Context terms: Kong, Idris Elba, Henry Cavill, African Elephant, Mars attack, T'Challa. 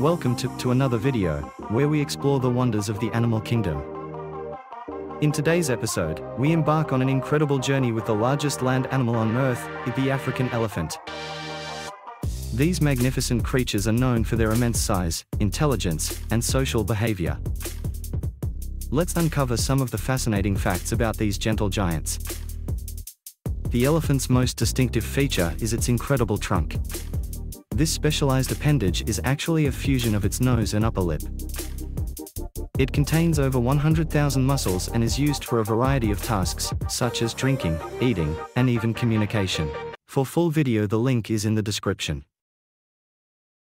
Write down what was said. Welcome to another video, where we explore the wonders of the animal kingdom. In today's episode, we embark on an incredible journey with the largest land animal on Earth, the African elephant. These magnificent creatures are known for their immense size, intelligence, and social behavior. Let's uncover some of the fascinating facts about these gentle giants. The elephant's most distinctive feature is its incredible trunk. This specialized appendage is actually a fusion of its nose and upper lip. It contains over 100,000 muscles and is used for a variety of tasks, such as drinking, eating, and even communication. For full video, the link is in the description.